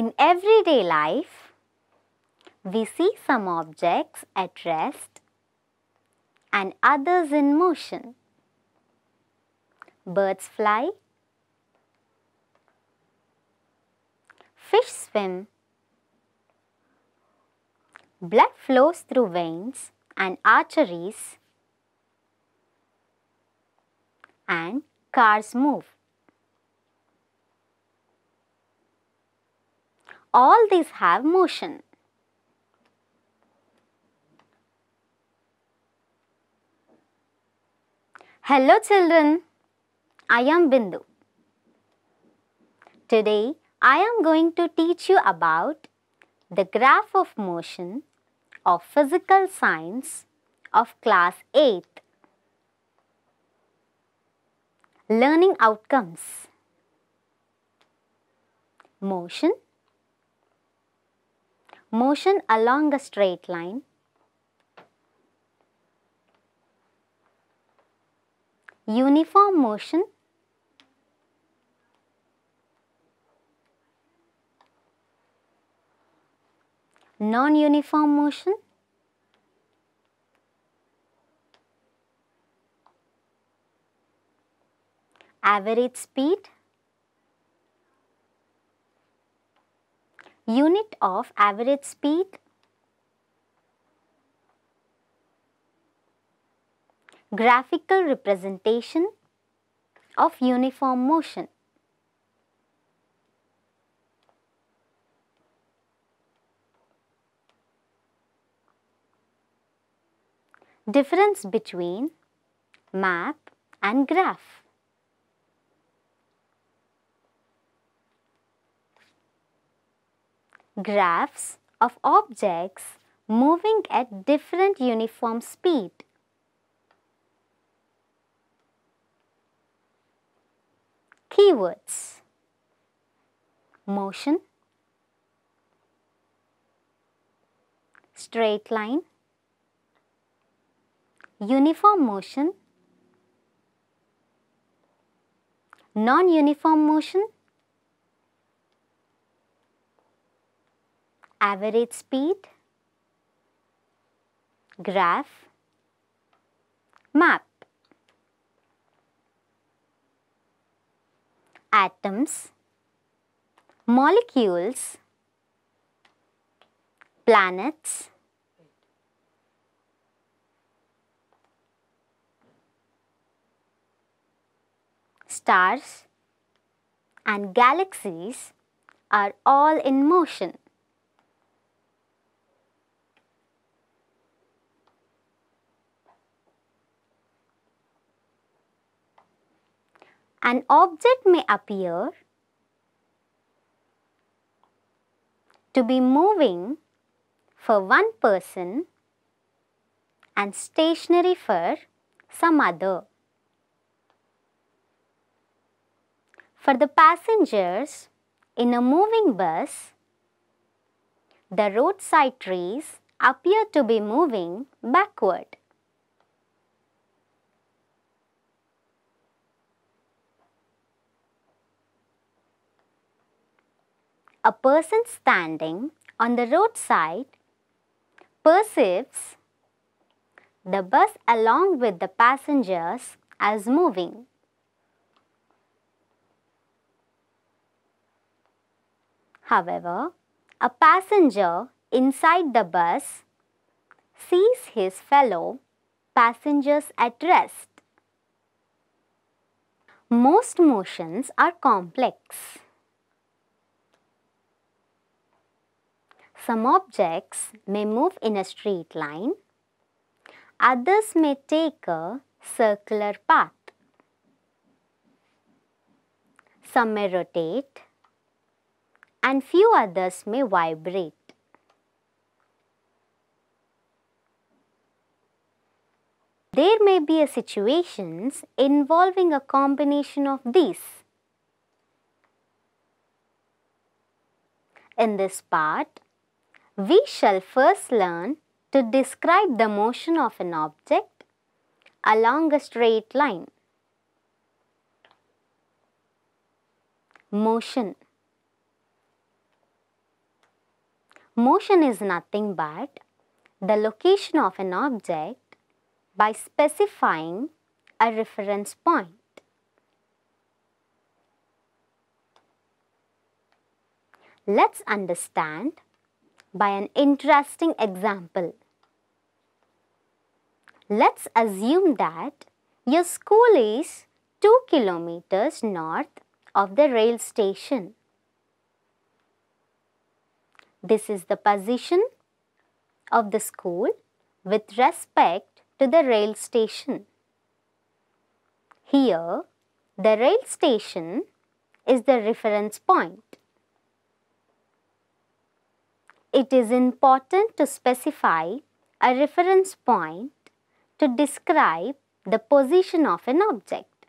In everyday life, we see some objects at rest and others in motion. Birds fly, fish swim, blood flows through veins and arteries, and cars move. All these have motion. Hello children, I am Bindu. Today I am going to teach you about the graph of motion of physical science of class 8. Learning outcomes. Motion. Motion along a straight line. Uniform motion. Non-uniform motion. Average speed. Unit of average speed. Graphical representation of uniform motion. Difference between map and graph. Graphs of objects moving at different uniform speed. Keywords: motion, straight line, uniform motion, non-uniform motion, average speed, graph, map. Atoms, molecules, planets, stars, and galaxies are all in motion. An object may appear to be moving for one person and stationary for some other. For the passengers in a moving bus, the roadside trees appear to be moving backward. A person standing on the roadside perceives the bus along with the passengers as moving. However, a passenger inside the bus sees his fellow passengers at rest. Most motions are complex. Some objects may move in a straight line, others may take a circular path. Some may rotate, and few others may vibrate. There may be situations involving a combination of these. In this part, we shall first learn to describe the motion of an object along a straight line. Motion. Motion is nothing but the location of an object by specifying a reference point. Let's understand by an interesting example. Let's assume that your school is 2 kilometers north of the rail station. This is the position of the school with respect to the rail station. Here, the rail station is the reference point. It is important to specify a reference point to describe the position of an object.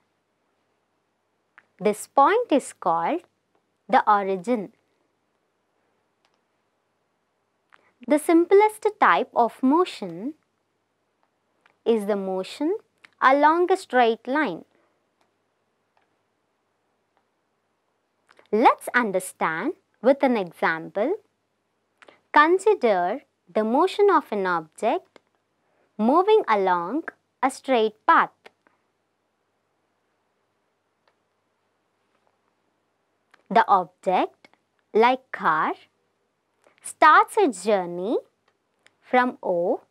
This point is called the origin. The simplest type of motion is the motion along a straight line. Let's understand with an example. Consider the motion of an object moving along a straight path. The object, like car, starts its journey from O,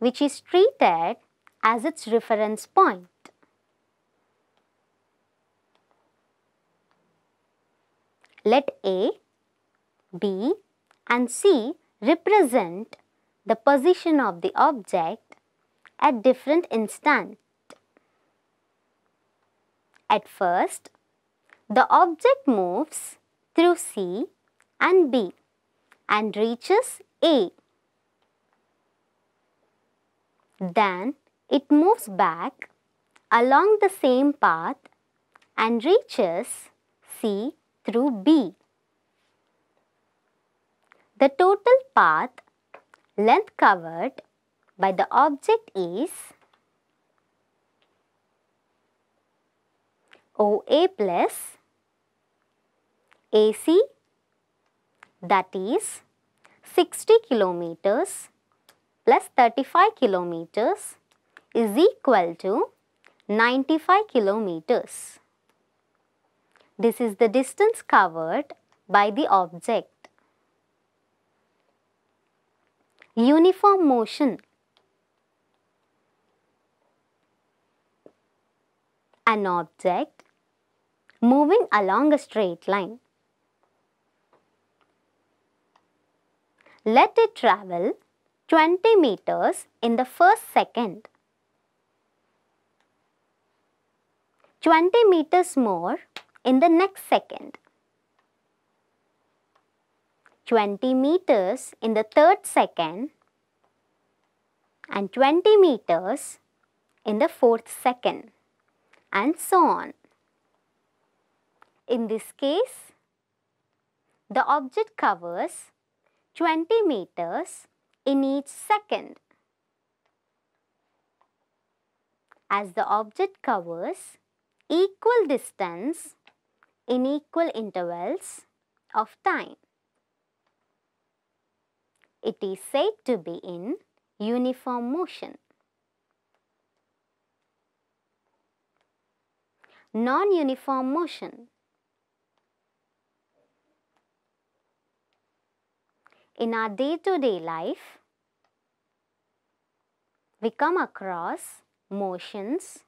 which is treated as its reference point. Let A, B, and C represent the position of the object at different instants. At first, the object moves through C and B and reaches A. Then it moves back along the same path and reaches C through B. The total path length covered by the object is OA plus AC, that is 60 kilometers plus 35 kilometers is equal to 95 kilometers. This is the distance covered by the object. Uniform motion. An object moving along a straight line. Let it travel 20 meters in the first second. 20 meters more in the next second. 20 meters in the third second and 20 meters in the fourth second and so on. In this case, the object covers 20 meters in each second. As the object covers equal distance in equal intervals of time, it is said to be in uniform motion. Non-uniform motion. In our day-to-day life, we come across motions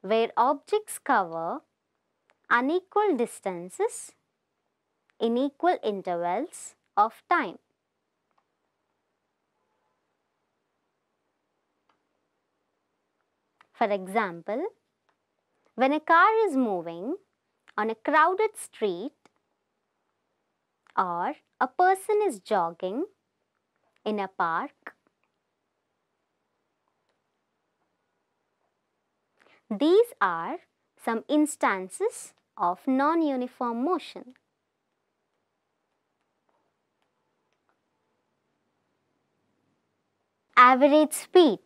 where objects cover unequal distances in equal intervals of time. For example, when a car is moving on a crowded street or a person is jogging in a park, these are some instances of non-uniform motion. Average speed.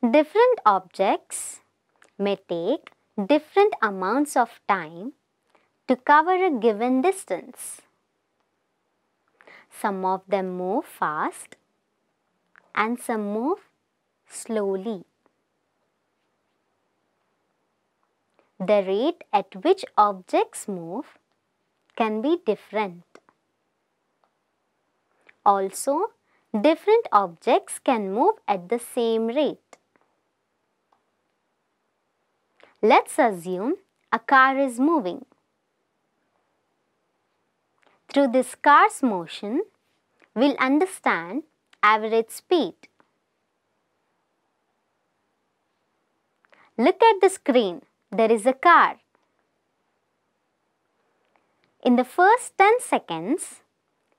Different objects may take different amounts of time to cover a given distance. Some of them move fast and some move slowly. The rate at which objects move can be different. Also, different objects can move at the same rate. Let's assume a car is moving. Through this car's motion, we'll understand average speed. Look at the screen. There is a car. In the first 10 seconds,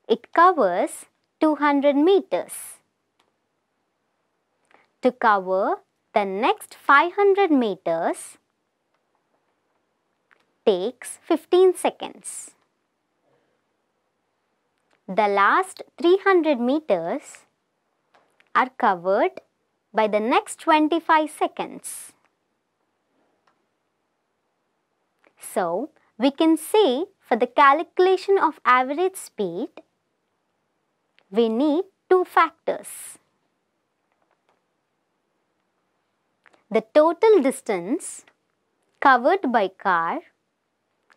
it covers 200 meters. To cover the next 500 meters takes 15 seconds. The last 300 meters are covered by the next 25 seconds. So, we can say for the calculation of average speed, we need two factors. The total distance covered by car,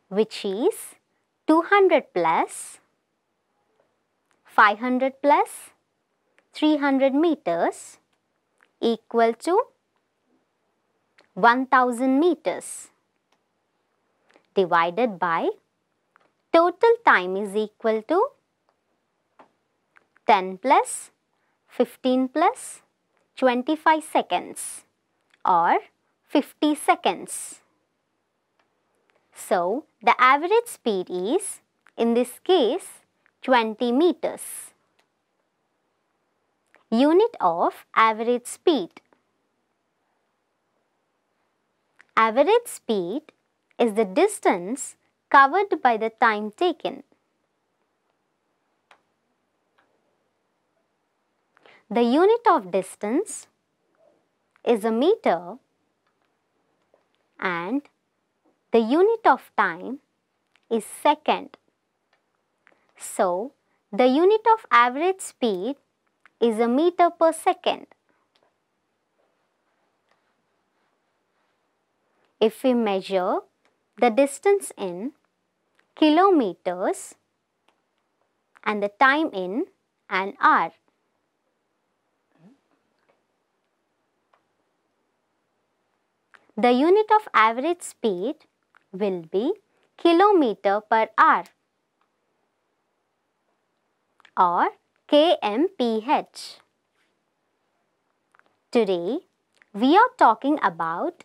which is 200 plus 500 plus 300 meters equal to 1000 meters. Divided by total time is equal to 10 plus 15 plus 25 seconds or 50 seconds. So, the average speed is, in this case, 20 meters. Unit of average speed. Average speed is the distance covered by the time taken. The unit of distance is a meter and the unit of time is second. So, the unit of average speed is a meter per second. If we measure the distance in kilometers and the time in an hour. The unit of average speed will be kilometer per hour or KMPH. Today, we are talking about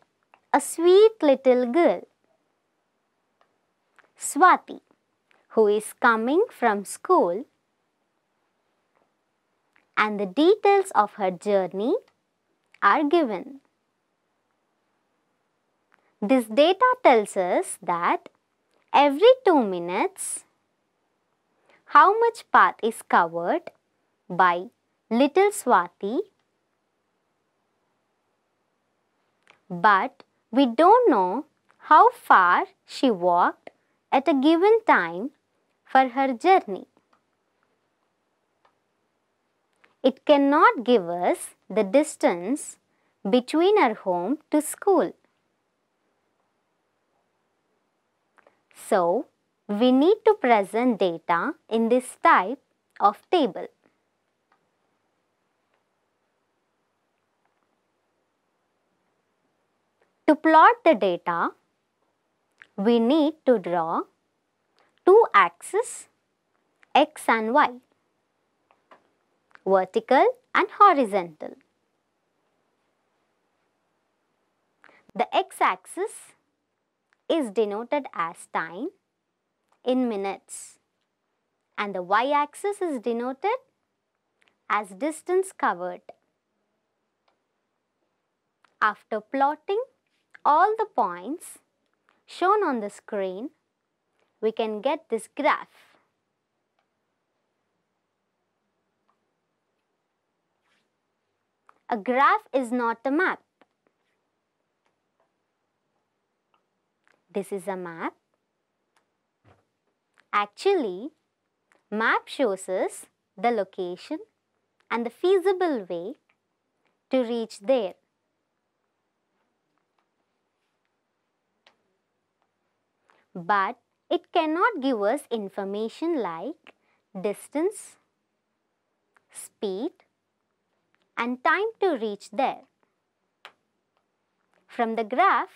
a sweet little girl, Swati, who is coming from school, and the details of her journey are given. This data tells us that every 2 minutes, how much path is covered by little Swati, but we don't know how far she walked at a given time for her journey. It cannot give us the distance between her home to school. So, we need to present data in this type of table. To plot the data, we need to draw two axes, x and y, vertical and horizontal. The x-axis is denoted as time in minutes and the y-axis is denoted as distance covered. After plotting all the points shown on the screen, we can get this graph. A graph is not a map. This is a map. Actually, map shows us the location and the feasible way to reach there. But it cannot give us information like distance, speed, and time to reach there. From the graph,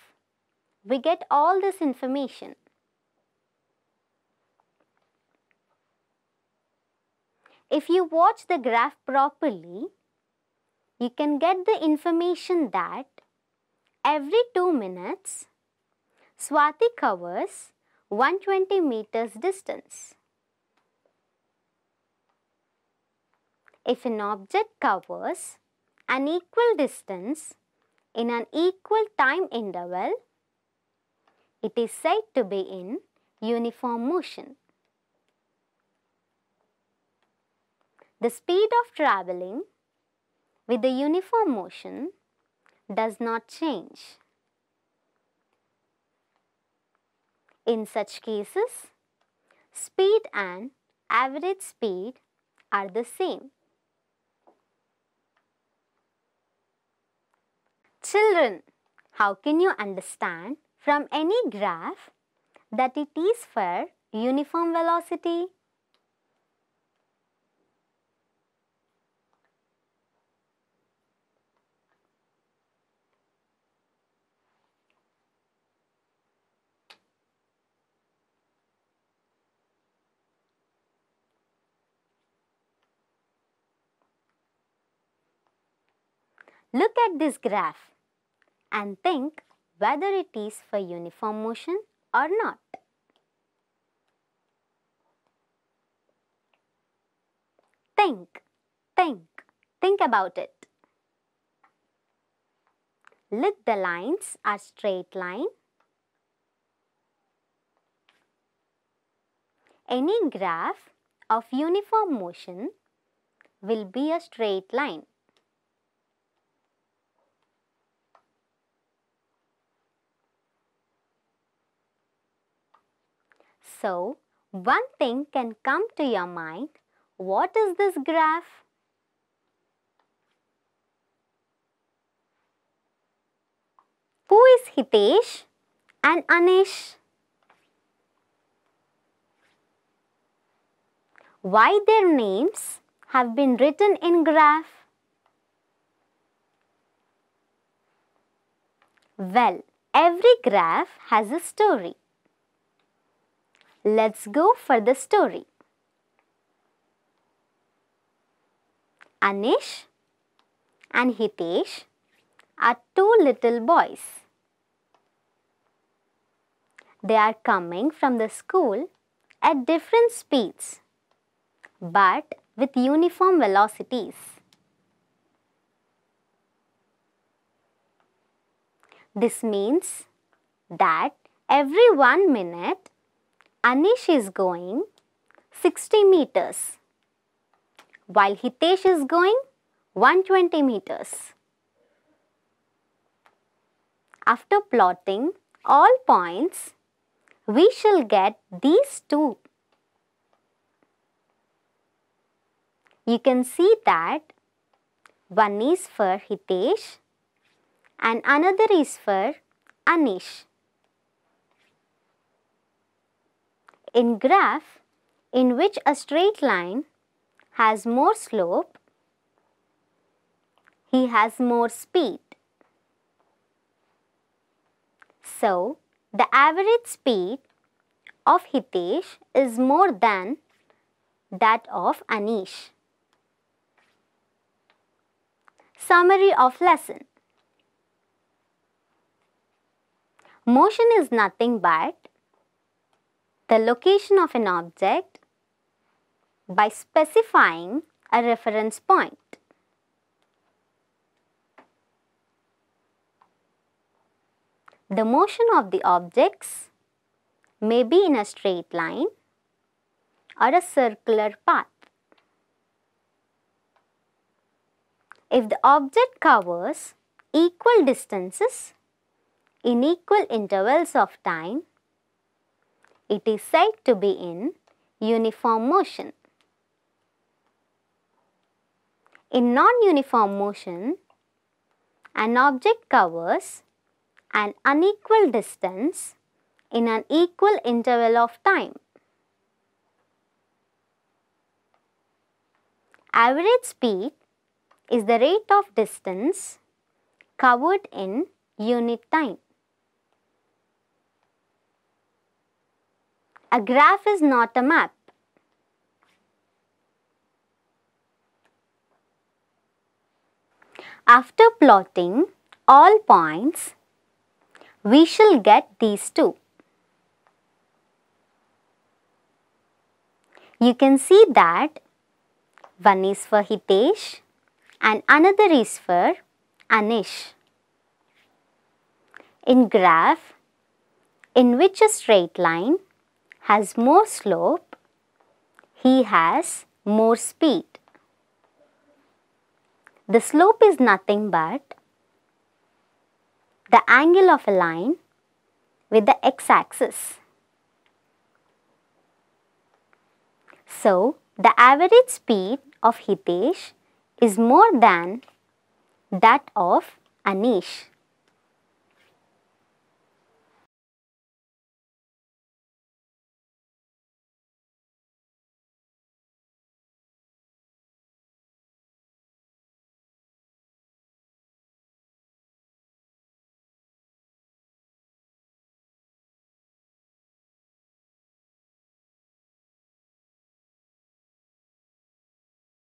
we get all this information. If you watch the graph properly, you can get the information that every 2 minutes, Swati covers 120 meters distance. If an object covers an equal distance in an equal time interval, it is said to be in uniform motion. The speed of traveling with the uniform motion does not change. In such cases, speed and average speed are the same. Children, how can you understand from any graph that it is for uniform velocity? Look at this graph and think whether it is for uniform motion or not. Think about it. Let the lines are straight line. Any graph of uniform motion will be a straight line. So, one thing can come to your mind. What is this graph? Who is Hitesh and Anish? Why their names have been written in graph? Well, every graph has a story. Let's go for the story. Anish and Hitesh are two little boys. They are coming from the school at different speeds, but with uniform velocities. This means that every 1 minute, Anish is going 60 meters, while Hitesh is going 120 meters. After plotting all points, we shall get these two. You can see that one is for Hitesh and another is for Anish. In graph in which a straight line has more slope, he has more speed. So, the average speed of Hitesh is more than that of Anish. Summary of lesson. Motion is nothing but the location of an object by specifying a reference point. The motion of the objects may be in a straight line or a circular path. If the object covers equal distances in equal intervals of time, It is said to be in uniform motion. In non-uniform motion, an object covers an unequal distance in an equal interval of time. Average speed is the rate of distance covered in unit time. A graph is not a map. After plotting all points, we shall get these two. You can see that one is for Hitesh and another is for Anish. In graph, in which a straight line has more slope, he has more speed. The slope is nothing but the angle of a line with the x-axis. So, the average speed of Hitesh is more than that of Anish.